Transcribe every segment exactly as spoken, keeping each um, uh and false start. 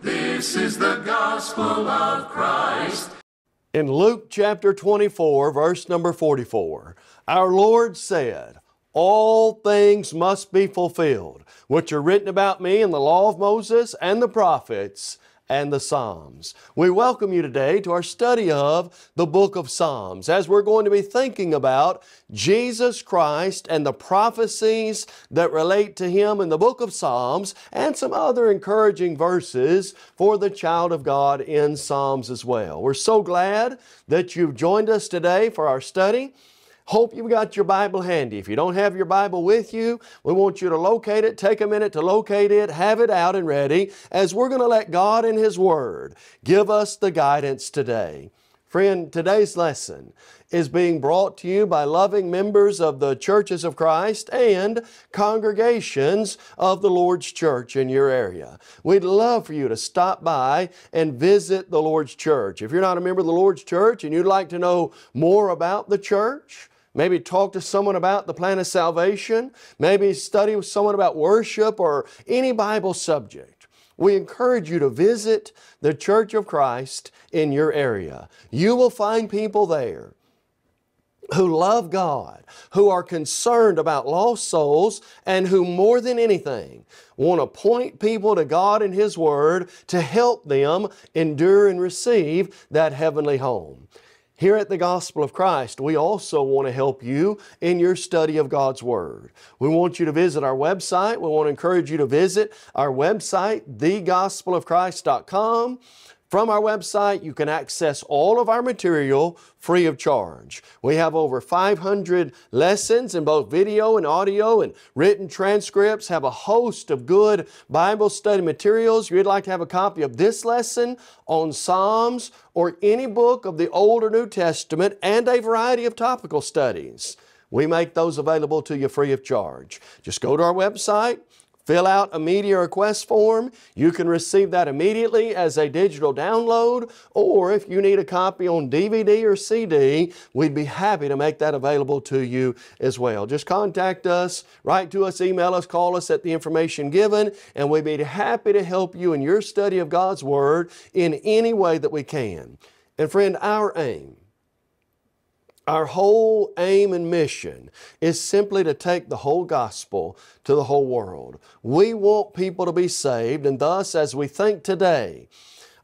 This is the gospel of Christ. In Luke chapter twenty-four, verse number forty-four, our Lord said, "All things must be fulfilled, which are written about me in the law of Moses and the prophets and the Psalms." We welcome you today to our study of the book of Psalms, as we're going to be thinking about Jesus Christ and the prophecies that relate to Him in the book of Psalms, and some other encouraging verses for the child of God in Psalms as well. We're so glad that you've joined us today for our study. Hope you've got your Bible handy. If you don't have your Bible with you, we want you to locate it. Take a minute to locate it, have it out and ready, as we're going to let God and His Word give us the guidance today. Friend, today's lesson is being brought to you by loving members of the Churches of Christ and congregations of the Lord's Church in your area. We'd love for you to stop by and visit the Lord's Church. If you're not a member of the Lord's Church and you'd like to know more about the church, maybe talk to someone about the plan of salvation, maybe study with someone about worship or any Bible subject, we encourage you to visit the Church of Christ in your area. You will find people there who love God, who are concerned about lost souls, and who more than anything want to point people to God and His Word to help them endure and receive that heavenly home. Here at the Gospel of Christ, we also want to help you in your study of God's Word. We want you to visit our website. We want to encourage you to visit our website, the gospel of christ dot com. From our website, you can access all of our material free of charge. We have over five hundred lessons in both video and audio and written transcripts, have a host of good Bible study materials. If you'd like to have a copy of this lesson on Psalms or any book of the Old or New Testament and a variety of topical studies, we make those available to you free of charge. Just go to our website, fill out a media request form. You can receive that immediately as a digital download, or if you need a copy on D V D or C D, we'd be happy to make that available to you as well. Just contact us, write to us, email us, call us at the information given, and we'd be happy to help you in your study of God's Word in any way that we can. And friend, our aim, our whole aim and mission is simply to take the whole gospel to the whole world. We want people to be saved, and thus, as we think today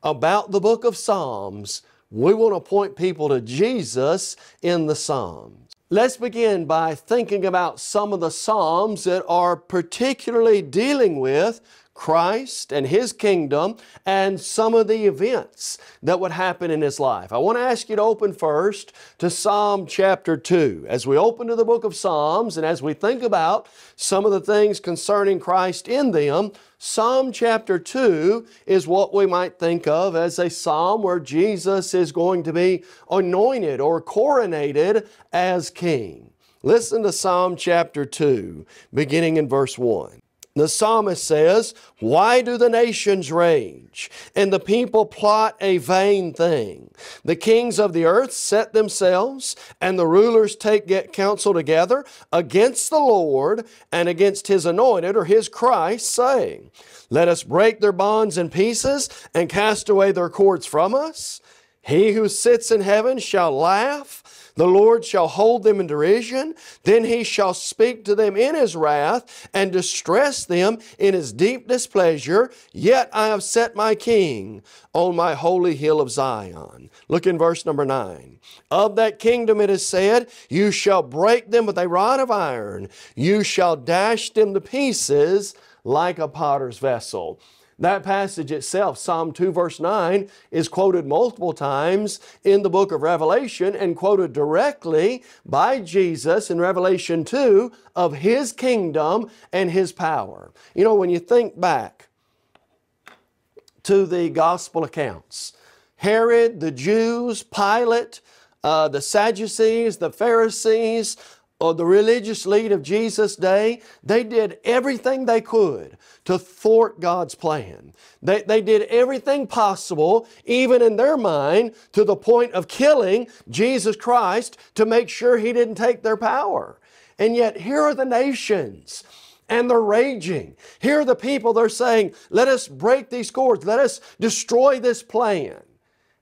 about the book of Psalms, we want to point people to Jesus in the Psalms. Let's begin by thinking about some of the Psalms that are particularly dealing with Christ and His kingdom and some of the events that would happen in His life. I want to ask you to open first to Psalm chapter two. As we open to the book of Psalms and as we think about some of the things concerning Christ in them, Psalm chapter two is what we might think of as a psalm where Jesus is going to be anointed or coronated as king. Listen to Psalm chapter two, beginning in verse one. The psalmist says, "Why do the nations rage, and the people plot a vain thing? The kings of the earth set themselves, and the rulers take counsel together against the Lord and against His anointed," or His Christ, saying, "Let us break their bonds in pieces and cast away their cords from us. He who sits in heaven shall laugh. The Lord shall hold them in derision. Then He shall speak to them in His wrath and distress them in His deep displeasure. Yet I have set my King on my holy hill of Zion." Look in verse number nine. "Of that kingdom it is said, you shall break them with a rod of iron. You shall dash them to pieces like a potter's vessel." That passage itself, Psalm two verse nine, is quoted multiple times in the book of Revelation and quoted directly by Jesus in Revelation two of His kingdom and His power. You know, when you think back to the gospel accounts. Herod, the Jews, Pilate, uh, the Sadducees, the Pharisees, or the religious lead of Jesus' day, they did everything they could to thwart God's plan. They, they did everything possible, even in their mind, to the point of killing Jesus Christ to make sure He didn't take their power. And yet here are the nations, and they're raging. Here are the people, they're saying, let us break these cords, let us destroy this plan.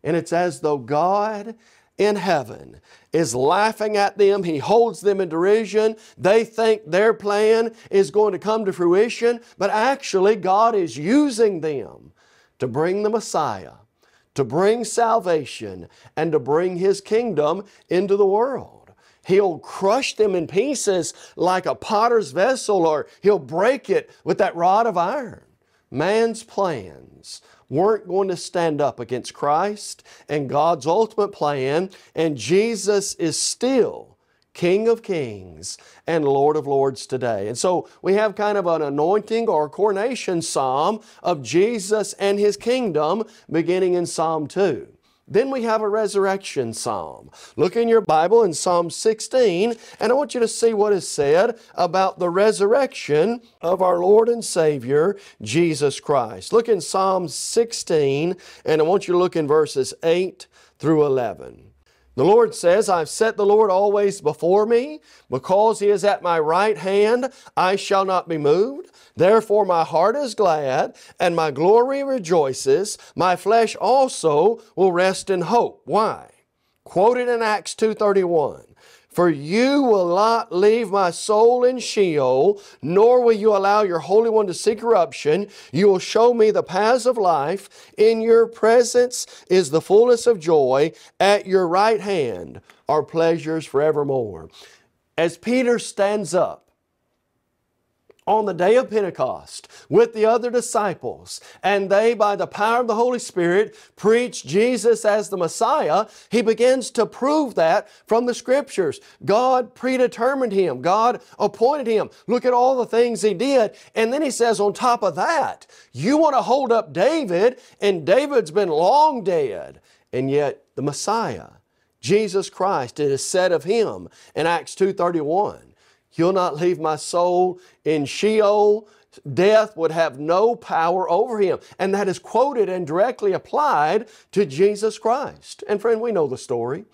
And it's as though God in heaven is laughing at them. He holds them in derision. They think their plan is going to come to fruition, but actually God is using them to bring the Messiah, to bring salvation, and to bring His kingdom into the world. He'll crush them in pieces like a potter's vessel, or He'll break it with that rod of iron. Man's plans weren't going to stand up against Christ and God's ultimate plan, and Jesus is still King of Kings and Lord of Lords today. And so we have kind of an anointing or coronation psalm of Jesus and His kingdom beginning in Psalm two. Then we have a resurrection psalm. Look in your Bible in Psalm sixteen, and I want you to see what is said about the resurrection of our Lord and Savior, Jesus Christ. Look in Psalm sixteen, and I want you to look in verses eight through eleven. The Lord says, I've set the Lord always before me. Because He is at my right hand, I shall not be moved. Therefore my heart is glad, and my glory rejoices. My flesh also will rest in hope. Why? Quoted in Acts two thirty-one, for You will not leave my soul in Sheol, nor will You allow Your Holy One to see corruption. You will show me the paths of life. In Your presence is the fullness of joy. At Your right hand are pleasures forevermore. As Peter stands up on the day of Pentecost with the other disciples, and they, by the power of the Holy Spirit, preach Jesus as the Messiah, he begins to prove that from the Scriptures. God predetermined Him. God appointed Him. Look at all the things He did. And then he says, on top of that, you want to hold up David, and David's been long dead. And yet the Messiah, Jesus Christ, it is said of Him in Acts two thirty-one, You'll not leave my soul in Sheol. Death would have no power over Him. And that is quoted and directly applied to Jesus Christ. And friend, we know the story.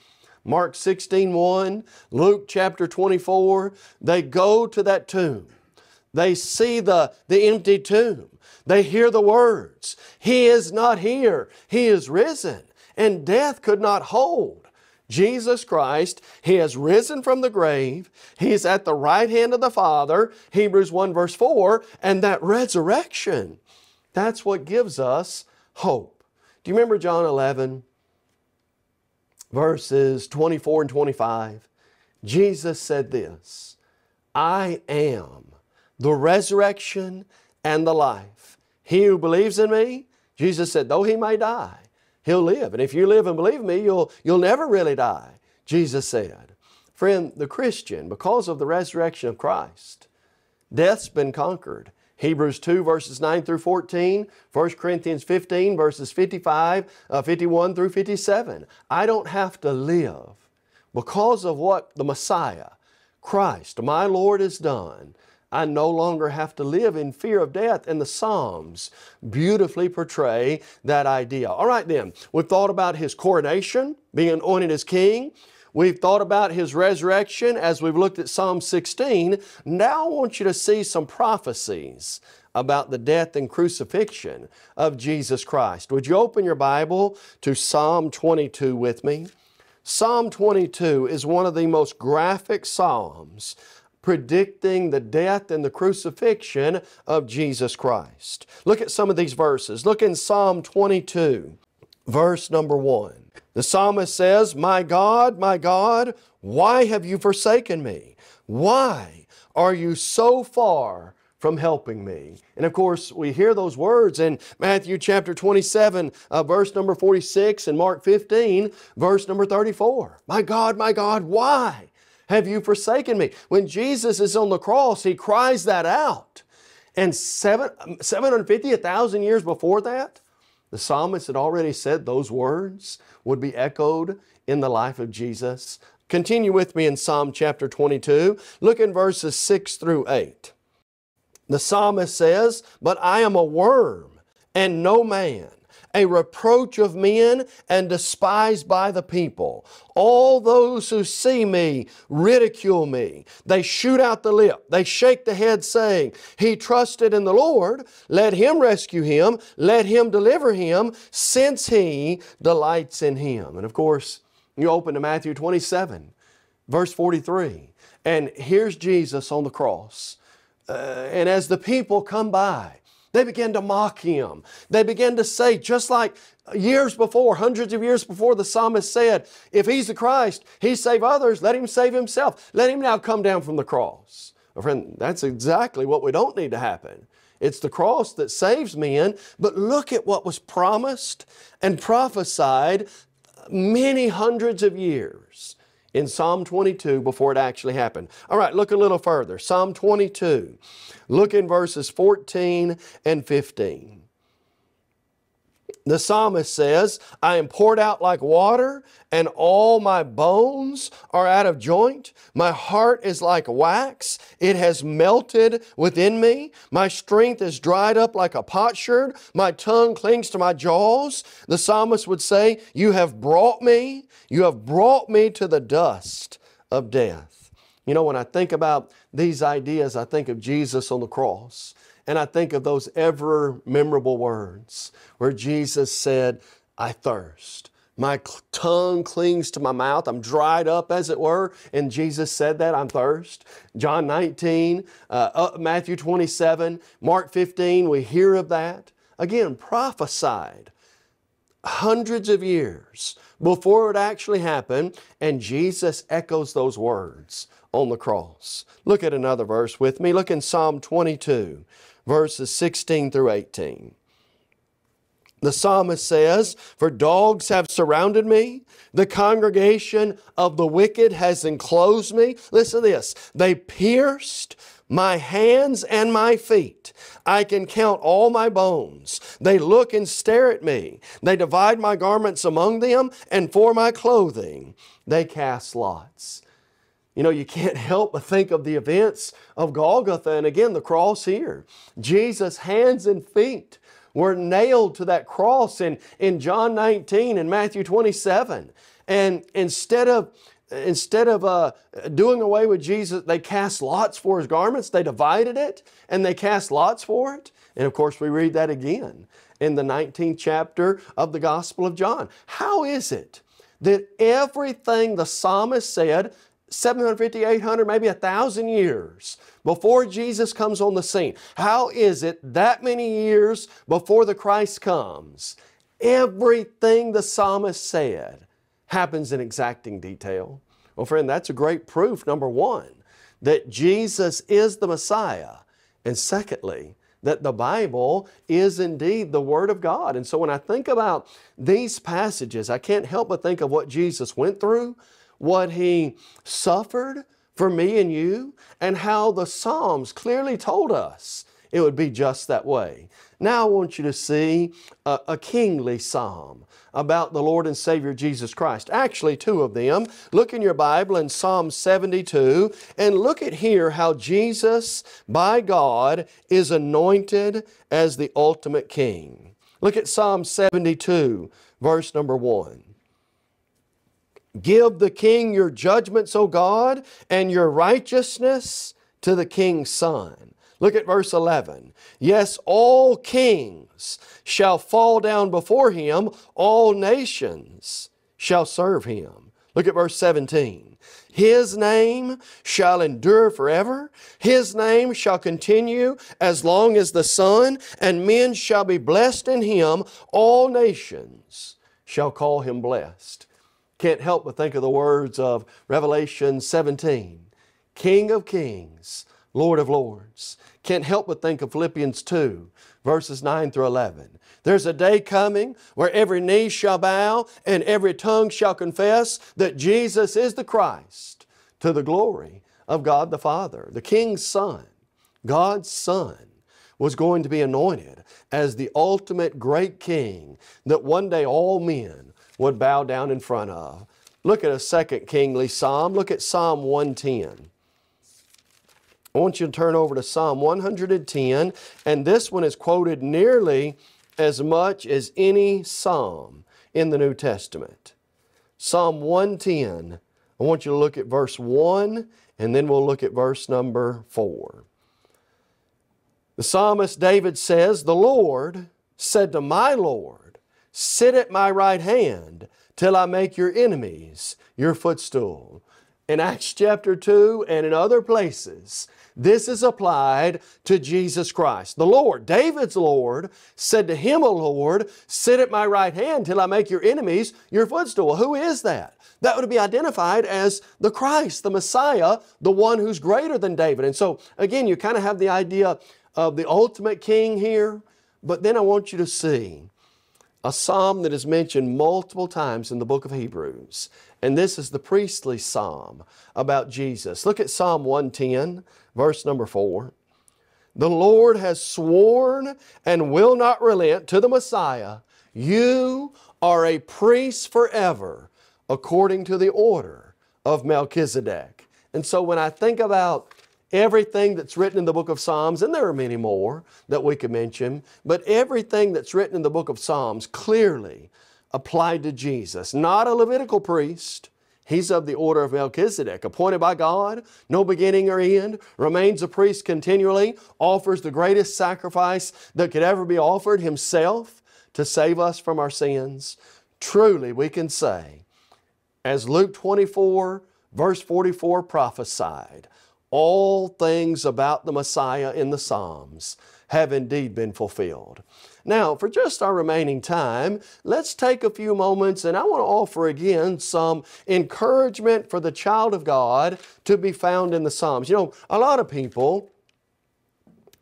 Mark sixteen one, Luke chapter twenty-four, they go to that tomb. They see the, the empty tomb. They hear the words, He is not here, He is risen. And death could not hold Jesus Christ. He has risen from the grave. He is at the right hand of the Father, Hebrews one verse four, and that resurrection, that's what gives us hope. Do you remember John eleven verses twenty-four and twenty-five? Jesus said this, I am the resurrection and the life. He who believes in me, Jesus said, though he may die, he'll live. And if you live and believe me, you'll, you'll never really die, Jesus said. Friend, the Christian, because of the resurrection of Christ, death's been conquered. Hebrews two verses nine through fourteen, First Corinthians fifteen verses fifty-five, fifty-one through fifty-seven. I don't have to live because of what the Messiah, Christ, my Lord, has done. I no longer have to live in fear of death, and the Psalms beautifully portray that idea. All right then, we've thought about His coronation, being anointed as King. We've thought about His resurrection as we've looked at Psalm sixteen. Now I want you to see some prophecies about the death and crucifixion of Jesus Christ. Would you open your Bible to Psalm twenty-two with me? Psalm twenty-two is one of the most graphic Psalms predicting the death and the crucifixion of Jesus Christ. Look at some of these verses. Look in Psalm twenty-two, verse number one. The psalmist says, My God, my God, why have you forsaken me? Why are you so far from helping me? And of course, we hear those words in Matthew chapter twenty-seven, verse number forty-six, and Mark fifteen, verse number thirty-four. My God, my God, why have you forsaken me? When Jesus is on the cross, He cries that out. And seven, seven hundred fifty, a thousand years before that, The psalmist had already said those words would be echoed in the life of Jesus. Continue with me in Psalm chapter twenty-two. Look in verses six through eight. The psalmist says, "But I am a worm and no man, a reproach of men and despised by the people. All those who see me ridicule me. They shoot out the lip. They shake the head, saying, 'He trusted in the Lord. Let him rescue him. Let him deliver him, since he delights in him.'" And of course, you open to Matthew twenty-seven, verse forty-three. And here's Jesus on the cross. Uh, and as the people come by, they began to mock Him. They began to say, just like years before, hundreds of years before, the psalmist said, if He's the Christ, He save others, let Him save Himself. Let Him now come down from the cross. My friend, that's exactly what we don't need to happen. It's the cross that saves men, but look at what was promised and prophesied many hundreds of years in Psalm twenty-two before it actually happened. All right, look a little further. Psalm twenty-two. Look in verses fourteen and fifteen. The psalmist says, "I am poured out like water, and all my bones are out of joint. My heart is like wax. It has melted within me. My strength is dried up like a potsherd. My tongue clings to my jaws." The psalmist would say, "You have brought me, you have brought me to the dust of death." You know, when I think about these ideas, I think of Jesus on the cross. And I think of those ever memorable words where Jesus said, "I thirst. My tongue clings to my mouth. I'm dried up, as it were." And Jesus said that, "I'm thirst." John nineteen, uh, Matthew twenty-seven, Mark fifteen, we hear of that. Again, prophesied hundreds of years before it actually happened. And Jesus echoes those words on the cross. Look at another verse with me. Look in Psalm twenty-two. Verses sixteen through eighteen. The psalmist says, "For dogs have surrounded me. The congregation of the wicked has enclosed me." Listen to this. "They pierced my hands and my feet. I can count all my bones. They look and stare at me. They divide my garments among them, and for my clothing they cast lots." You know, you can't help but think of the events of Golgotha and again the cross here. Jesus' hands and feet were nailed to that cross in, in John nineteen and Matthew twenty-seven. And instead of, instead of uh, doing away with Jesus, they cast lots for His garments. They divided it and they cast lots for it. And of course, we read that again in the nineteenth chapter of the Gospel of John. How is it that everything the psalmist said seven hundred fifty, eight hundred, maybe a thousand years before Jesus comes on the scene? How is it that many years before the Christ comes, everything the psalmist said happens in exacting detail? Well, friend, that's a great proof, number one, that Jesus is the Messiah. And secondly, that the Bible is indeed the Word of God. And so when I think about these passages, I can't help but think of what Jesus went through, what He suffered for me and you, and how the Psalms clearly told us it would be just that way. Now I want you to see a, a kingly psalm about the Lord and Savior Jesus Christ. Actually, two of them. Look in your Bible in Psalm seventy-two, and look at here how Jesus, by God, is anointed as the ultimate King. Look at Psalm seventy-two, verse number one. "Give the king your judgments, O God, and your righteousness to the king's son." Look at verse eleven. "Yes, all kings shall fall down before him. All nations shall serve him." Look at verse seventeen. "His name shall endure forever. His name shall continue as long as the sun, and men shall be blessed in him. All nations shall call him blessed." Can't help but think of the words of Revelation seventeen, "King of kings, Lord of lords." Can't help but think of Philippians two, verses nine through eleven. "There's a day coming where every knee shall bow and every tongue shall confess that Jesus is the Christ, to the glory of God the Father." The King's Son, God's Son, was going to be anointed as the ultimate great king that one day all men would bow down in front of. Look at a second kingly psalm. Look at Psalm one ten. I want you to turn over to Psalm one hundred ten, and this one is quoted nearly as much as any psalm in the New Testament. Psalm one ten, I want you to look at verse one, and then we'll look at verse number four. The psalmist David says, "The Lord said to my Lord, sit at my right hand till I make your enemies your footstool." In Acts chapter two and in other places, this is applied to Jesus Christ. The Lord, David's Lord, said to him, "O Lord, sit at my right hand till I make your enemies your footstool." Who is that? That would be identified as the Christ, the Messiah, the one who's greater than David. And so, again, you kind of have the idea of the ultimate king here. But then I want you to see a psalm that is mentioned multiple times in the book of Hebrews. And this is the priestly psalm about Jesus. Look at Psalm one ten, verse number four. "The Lord has sworn and will not relent to the Messiah. You are a priest forever according to the order of Melchizedek." And so when I think about everything that's written in the book of Psalms, and there are many more that we could mention, but everything that's written in the book of Psalms clearly applied to Jesus. Not a Levitical priest. He's of the order of Melchizedek, appointed by God, no beginning or end, remains a priest continually, offers the greatest sacrifice that could ever be offered, himself, to save us from our sins. Truly, we can say, as Luke twenty-four, verse forty-four prophesied, all things about the Messiah in the Psalms have indeed been fulfilled. Now, for just our remaining time, let's take a few moments, and I want to offer again some encouragement for the child of God to be found in the Psalms. You know, a lot of people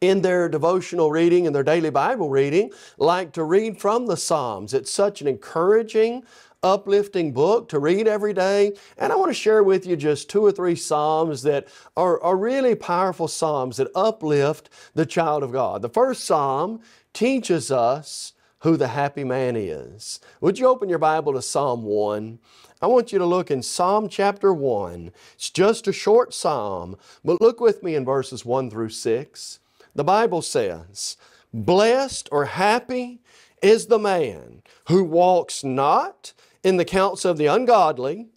in their devotional reading and their daily Bible reading like to read from the Psalms. It's such an encouraging, uplifting book to read every day. And I want to share with you just two or three psalms that are, are really powerful psalms that uplift the child of God. The first psalm teaches us who the happy man is. Would you open your Bible to Psalm one? I want you to look in Psalm chapter one. It's just a short psalm, but look with me in verses one through six. The Bible says, "Blessed or happy is the man who walks not in the counsel of the ungodly,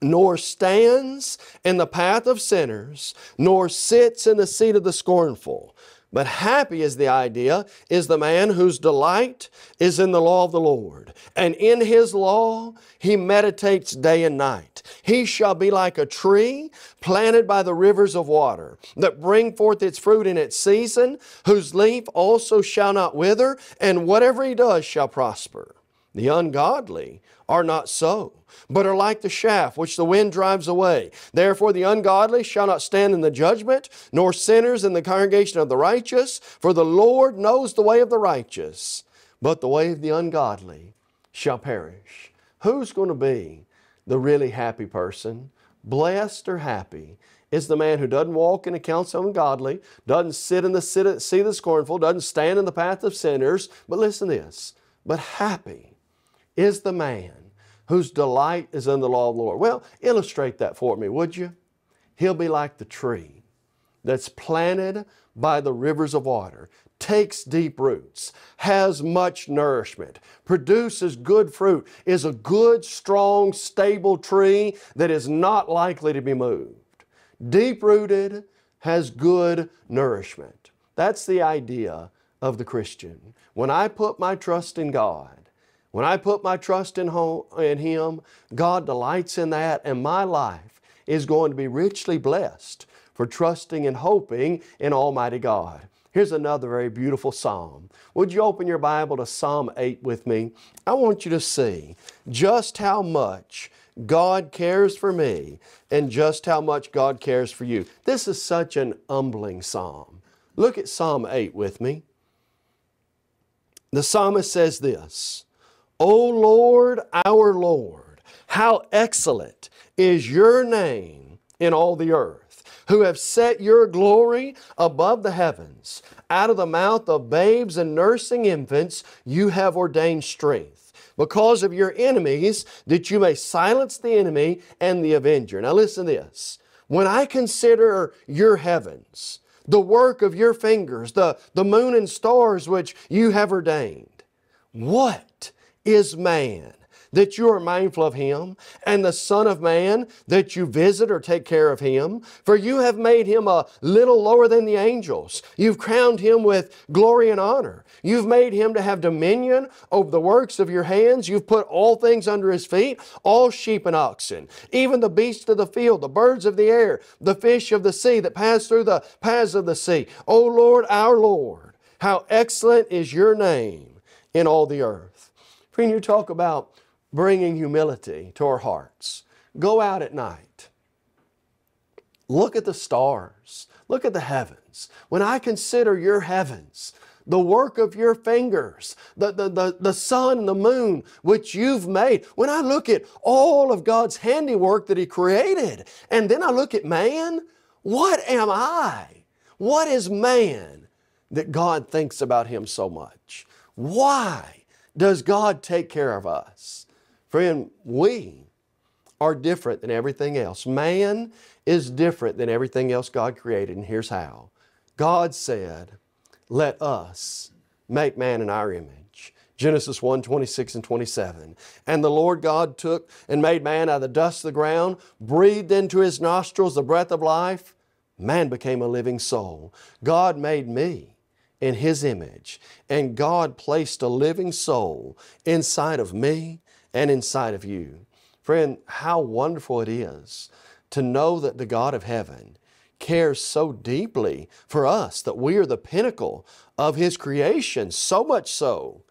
nor stands in the path of sinners, nor sits in the seat of the scornful. But happy is the idea, is the man whose delight is in the law of the Lord. And in His law he meditates day and night. He shall be like a tree planted by the rivers of water, that bring forth its fruit in its season, whose leaf also shall not wither, and whatever he does shall prosper. The ungodly are not so, but are like the chaff which the wind drives away. Therefore the ungodly shall not stand in the judgment, nor sinners in the congregation of the righteous. For the Lord knows the way of the righteous, but the way of the ungodly shall perish." Who's going to be the really happy person? Blessed or happy is the man who doesn't walk in the counsel of the ungodly, doesn't sit in the seat of the scornful, doesn't stand in the path of sinners. But listen to this, but happy is the man whose delight is in the law of the Lord. Well, illustrate that for me, would you? He'll be like the tree that's planted by the rivers of water, takes deep roots, has much nourishment, produces good fruit, is a good, strong, stable tree that is not likely to be moved. Deep-rooted, has good nourishment. That's the idea of the Christian. When I put my trust in God, when I put my trust in Him, God delights in that, and my life is going to be richly blessed for trusting and hoping in Almighty God. Here's another very beautiful psalm. Would you open your Bible to Psalm eight with me? I want you to see just how much God cares for me and just how much God cares for you. This is such an humbling psalm. Look at Psalm eight with me. The psalmist says this, "O Lord, our Lord, how excellent is your name in all the earth, who have set your glory above the heavens. out of the mouth of babes and nursing infants you have ordained strength, because of your enemies, that you may silence the enemy and the avenger. Now listen to this. When I consider your heavens, the work of your fingers, the, the moon and stars which you have ordained, what is man that you are mindful of him, and the Son of Man that you visit or take care of him? For you have made him a little lower than the angels. You've crowned him with glory and honor. You've made him to have dominion over the works of your hands. You've put all things under his feet, all sheep and oxen, even the beasts of the field, the birds of the air, the fish of the sea that pass through the paths of the sea. O Lord, our Lord, how excellent is your name in all the earth. Friend, you talk about bringing humility to our hearts. Go out at night. Look at the stars. Look at the heavens. When I consider your heavens, the work of your fingers, the, the, the, the sun and the moon which you've made, when I look at all of God's handiwork that He created, and then I look at man, what am I? What is man that God thinks about him so much? Why does God take care of us? Friend, we are different than everything else. Man is different than everything else God created, and here's how. God said, let us make man in our image. Genesis one, twenty-six and twenty-seven. And the Lord God took and made man out of the dust of the ground, breathed into his nostrils the breath of life. Man became a living soul. God made me in His image, and God placed a living soul inside of me and inside of you. Friend, how wonderful it is to know that the God of heaven cares so deeply for us, that we are the pinnacle of His creation, so much so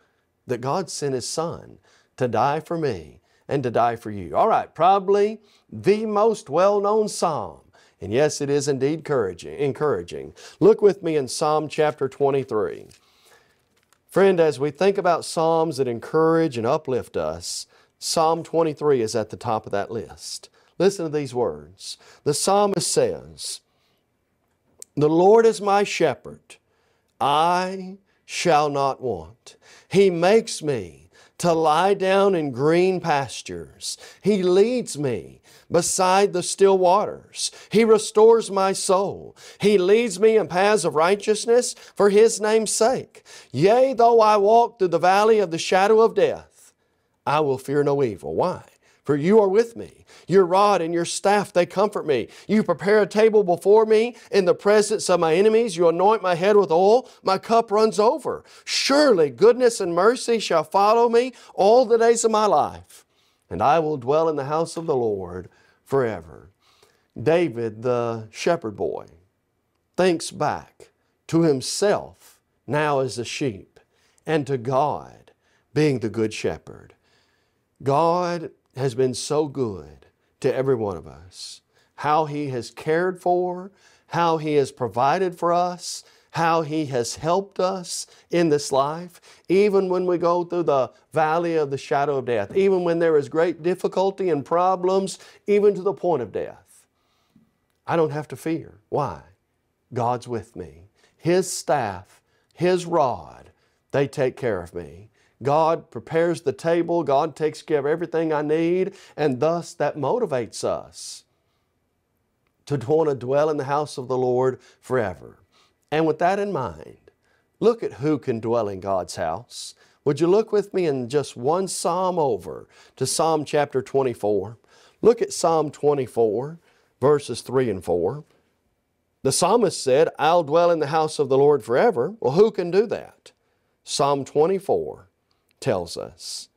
that God sent His Son to die for me and to die for you. All right, probably the most well-known psalm. And yes, it is indeed encouraging. Look with me in Psalm chapter twenty-three. Friend, as we think about psalms that encourage and uplift us, Psalm twenty-three is at the top of that list. Listen to these words. The psalmist says, "The Lord is my shepherd, I shall not want. He makes me to lie down in green pastures. He leads me beside the still waters. He restores my soul. He leads me in paths of righteousness for His name's sake. Yea, though I walk through the valley of the shadow of death, I will fear no evil." Why? "For you are with me. Your rod and your staff, they comfort me. You prepare a table before me in the presence of my enemies. You anoint my head with oil. My cup runs over. Surely goodness and mercy shall follow me all the days of my life, and I will dwell in the house of the Lord forever." David, the shepherd boy, thinks back to himself now as a sheep, and to God being the good shepherd. God has been so good to every one of us. How He has cared for, how He has provided for us, how He has helped us in this life, even when we go through the valley of the shadow of death, even when there is great difficulty and problems, even to the point of death. I don't have to fear. Why? God's with me. His staff, His rod, they take care of me. God prepares the table. God takes care of everything I need, and thus that motivates us to want to dwell in the house of the Lord forever. And with that in mind, look at who can dwell in God's house. Would you look with me in just one psalm over to Psalm chapter twenty-four. Look at Psalm twenty-four, verses three and four. The psalmist said, "I'll dwell in the house of the Lord forever." Well, who can do that? Psalm twenty-four tells us,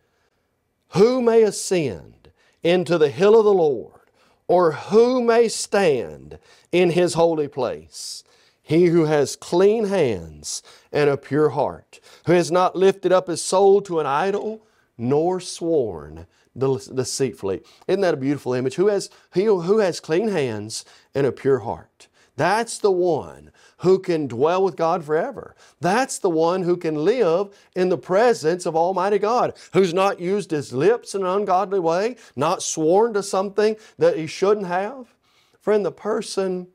"Who may ascend into the hill of the Lord, or who may stand in His holy place? He who has clean hands and a pure heart, who has not lifted up his soul to an idol, nor sworn deceitfully." Isn't that a beautiful image? Who has, he who has clean hands and a pure heart. That's the one who can dwell with God forever. That's the one who can live in the presence of Almighty God, who's not used his lips in an ungodly way, not sworn to something that he shouldn't have. Friend, the person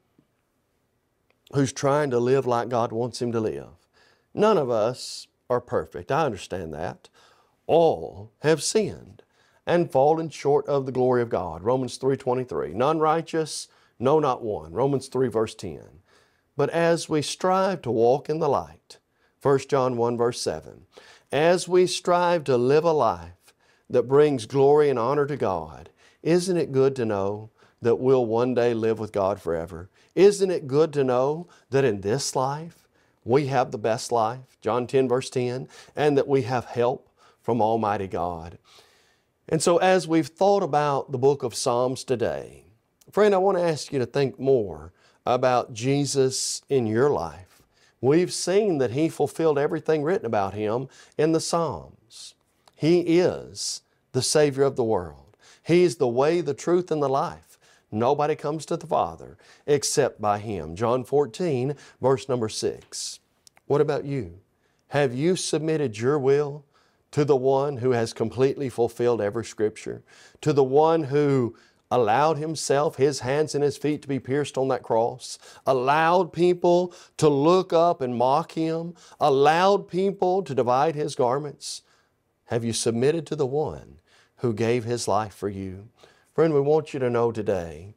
who's trying to live like God wants him to live, None of us are perfect. I understand that. All have sinned and fallen short of the glory of God. Romans three twenty-three, none righteous, no, not one. Romans three verse ten. But as we strive to walk in the light, First John one verse seven, as we strive to live a life that brings glory and honor to God, isn't it good to know that we'll one day live with God forever? Isn't it good to know that in this life we have the best life, John ten verse ten, and that we have help from Almighty God? And so as we've thought about the book of Psalms today, friend, I want to ask you to think more about Jesus in your life. We've seen that He fulfilled everything written about Him in the Psalms. He is the Savior of the world. He is the way, the truth, and the life. Nobody comes to the Father except by Him. John fourteen, verse number six. What about you? Have you submitted your will to the One who has completely fulfilled every Scripture, to the One who allowed Himself, His hands and His feet to be pierced on that cross, allowed people to look up and mock Him, allowed people to divide His garments? Have you submitted to the One who gave His life for you? Friend, we want you to know today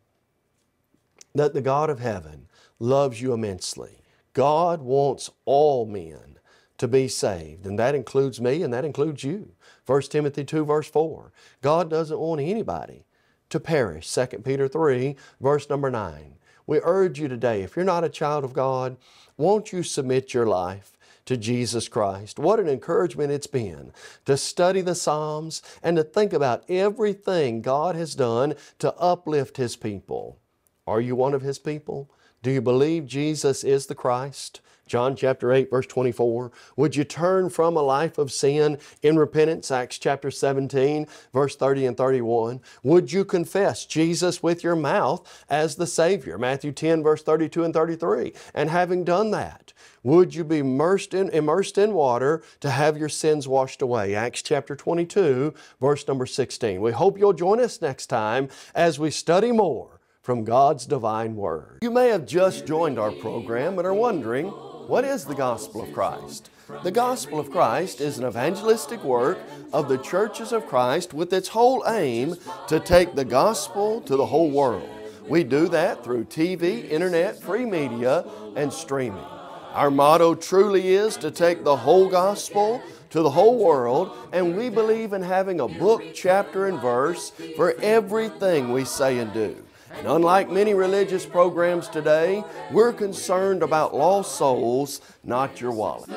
that the God of heaven loves you immensely. God wants all men to be saved, and that includes me and that includes you. First Timothy two verse four, God doesn't want anybody to perish. Second Peter three verse number nine. We urge you today, if you're not a child of God, won't you submit your life to Jesus Christ? What an encouragement it's been to study the Psalms and to think about everything God has done to uplift His people. Are you one of His people? Do you believe Jesus is the Christ? John chapter eight verse twenty-four. Would you turn from a life of sin in repentance? Acts chapter seventeen verse thirty and thirty-one. Would you confess Jesus with your mouth as the Savior? Matthew ten verse thirty-two and thirty-three. And having done that, would you be immersed in, immersed in water to have your sins washed away? Acts chapter twenty-two verse number sixteen. We hope you'll join us next time as we study more from God's divine Word. You may have just joined our program and are wondering, what is the Gospel of Christ? The Gospel of Christ is an evangelistic work of the churches of Christ with its whole aim to take the gospel to the whole world. We do that through T V, internet, free media, and streaming. Our motto truly is to take the whole gospel to the whole world, and we believe in having a book, chapter, and verse for everything we say and do. And unlike many religious programs today, we're concerned about lost souls, not your wallet.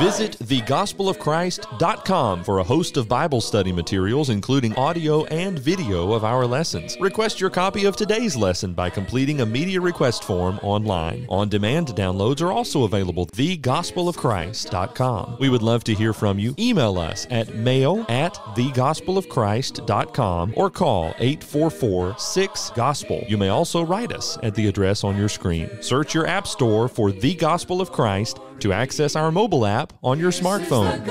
Visit the gospel of christ dot com for a host of Bible study materials, including audio and video of our lessons. Request your copy of today's lesson by completing a media request form online. On-demand downloads are also available. the gospel of christ dot com. We would love to hear from you. Email us at mail at the gospel of christ dot com or call eight four four, six, gospel. You may also write us at the address on your screen. Search your app store for The Gospel of Christ to access our mobile app on your smartphone.